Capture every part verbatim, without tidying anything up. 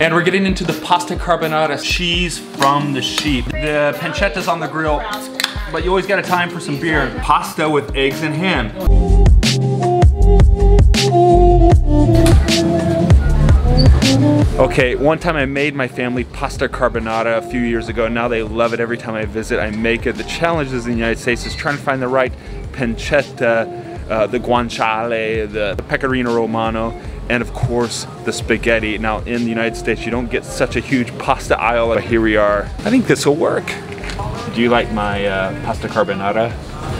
And we're getting into the pasta carbonara, cheese from the sheep. The pancetta's on the grill, but you always got a time for some beer. Pasta with eggs and ham. Okay, one time I made my family pasta carbonara a few years ago. Now they love it every time I visit, I make it. The challenge is in the United States is trying to find the right pancetta, uh, the guanciale, the pecorino romano, and of course the spaghetti. Now in the United States you don't get such a huge pasta aisle, but here we are. I think this will work. Do you like my uh, pasta carbonara?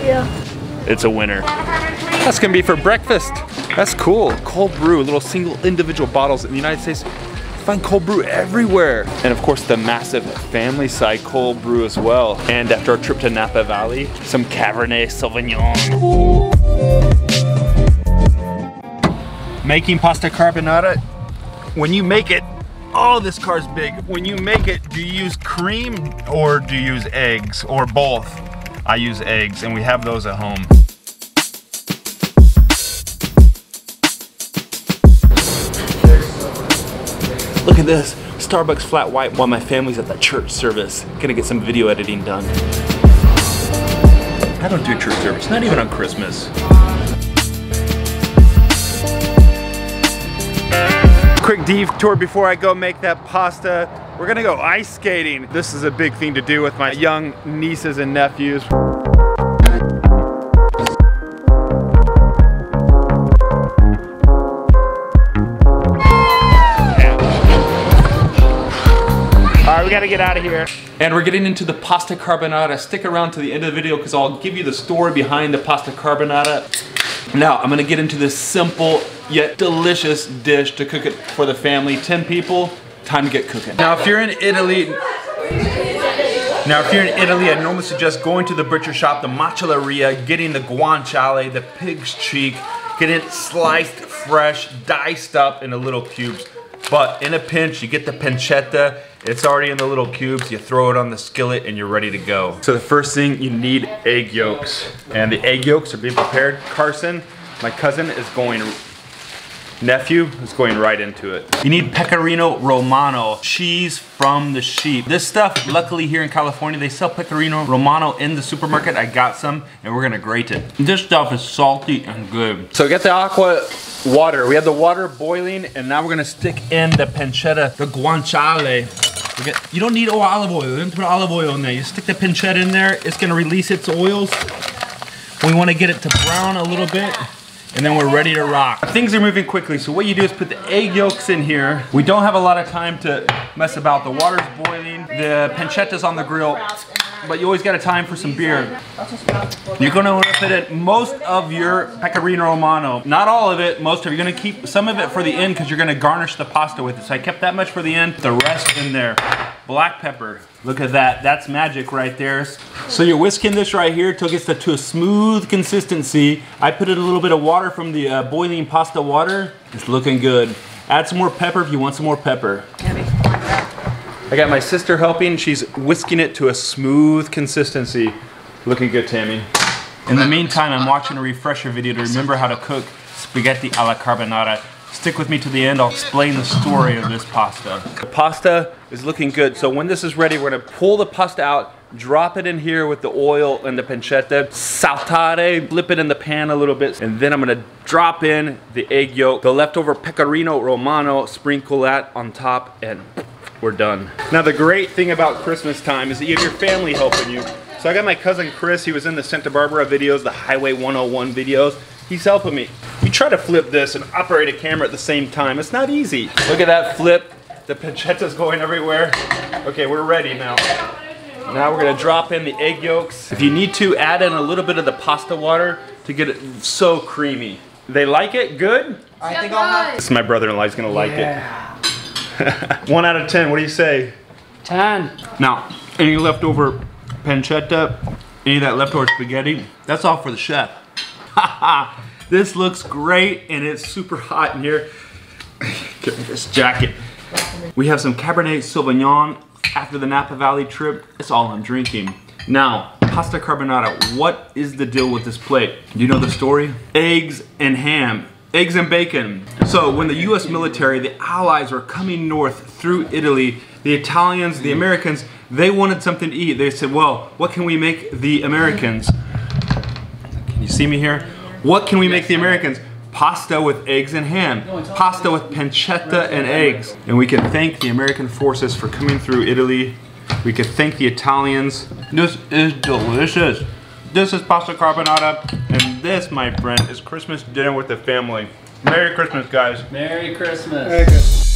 Yeah. It's a winner. That's gonna be for breakfast. That's cool. Cold brew, little single individual bottles in the United States. Find cold brew everywhere. And of course the massive family side cold brew as well. And after our trip to Napa Valley, some Cabernet Sauvignon. Making pasta carbonara, when you make it, oh, this car's big. When you make it, do you use cream or do you use eggs or both? I use eggs and we have those at home. Look at this, Starbucks flat white while my family's at the church service. Gonna get some video editing done. I don't do church service, not even on Christmas. Quick detour before I go make that pasta. We're gonna go ice skating. This is a big thing to do with my young nieces and nephews. We gotta get out of here. And we're getting into the pasta carbonara. Stick around to the end of the video because I'll give you the story behind the pasta carbonara. Now I'm gonna get into this simple yet delicious dish to cook it for the family. ten people, time to get cooking. Now if you're in Italy, Now if you're in Italy, I normally suggest going to the butcher shop, the macelleria, getting the guanciale, the pig's cheek, getting it sliced fresh, diced up into little cubes. But in a pinch, you get the pancetta, it's already in the little cubes, you throw it on the skillet and you're ready to go. So the first thing, you need egg yolks. And the egg yolks are being prepared. Carson, my cousin, is going, nephew, is going right into it. You need pecorino romano, cheese from the sheep. This stuff, luckily here in California, they sell pecorino romano in the supermarket. I got some and we're gonna grate it. This stuff is salty and good. So get the aqua water. We have the water boiling and now we're gonna stick in the pancetta, the guanciale. Get, you don't need oh, olive oil. Don't put olive oil in there. You stick the pancetta in there, it's gonna release its oils. We wanna get it to brown a little bit and then we're ready to rock. Things are moving quickly, so what you do is put the egg yolks in here. We don't have a lot of time to mess about. The water's boiling, the pancetta's on the grill, but you always got a time for some beer. You're gonna wanna put in most of your pecorino romano. Not all of it, most of it. You're gonna keep some of it for the end because you're gonna garnish the pasta with it. So I kept that much for the end, the rest in there. Black pepper, look at that, that's magic right there. So you're whisking this right here till it gets to a smooth consistency. I put in a little bit of water from the uh, boiling pasta water. It's looking good. Add some more pepper if you want some more pepper. I got my sister helping, she's whisking it to a smooth consistency. Looking good, Tammy. In the meantime, I'm watching a refresher video to remember how to cook spaghetti alla carbonara. Stick with me to the end, I'll explain the story of this pasta. The pasta is looking good, so when this is ready, we're gonna pull the pasta out, drop it in here with the oil and the pancetta, saltare, flip it in the pan a little bit, and then I'm gonna drop in the egg yolk, the leftover pecorino romano, sprinkle that on top, and we're done. Now the great thing about Christmas time is that you have your family helping you. So I got my cousin Chris, he was in the Santa Barbara videos, the Highway one oh one videos. He's helping me. You try to flip this and operate a camera at the same time. It's not easy. Look at that flip. The pancetta's going everywhere. Okay, we're ready now. Now we're gonna drop in the egg yolks. If you need to, add in a little bit of the pasta water to get it so creamy. They like it? Good? I think I'll have it. This is my brother-in-law, he's gonna like yeah. it. One out of ten, what do you say? ten. Now, any leftover pancetta, any of that leftover spaghetti, that's all for the chef. This looks great and it's super hot in here. Get me this jacket. We have some Cabernet Sauvignon after the Napa Valley trip. It's all I'm drinking. Now, pasta carbonara, what is the deal with this plate? You know the story? Eggs and ham. Eggs and bacon. So when the U S military, the Allies were coming north through Italy, the Italians, the Americans, they wanted something to eat. They said, well, what can we make the Americans? Can you see me here? What can we make the Americans? Pasta with eggs and ham. Pasta with pancetta and eggs. And we can thank the American forces for coming through Italy. We can thank the Italians. This is delicious. This is pasta carbonara, and this, my friend, is Christmas dinner with the family. Merry Christmas, guys. Merry Christmas. Merry Christmas.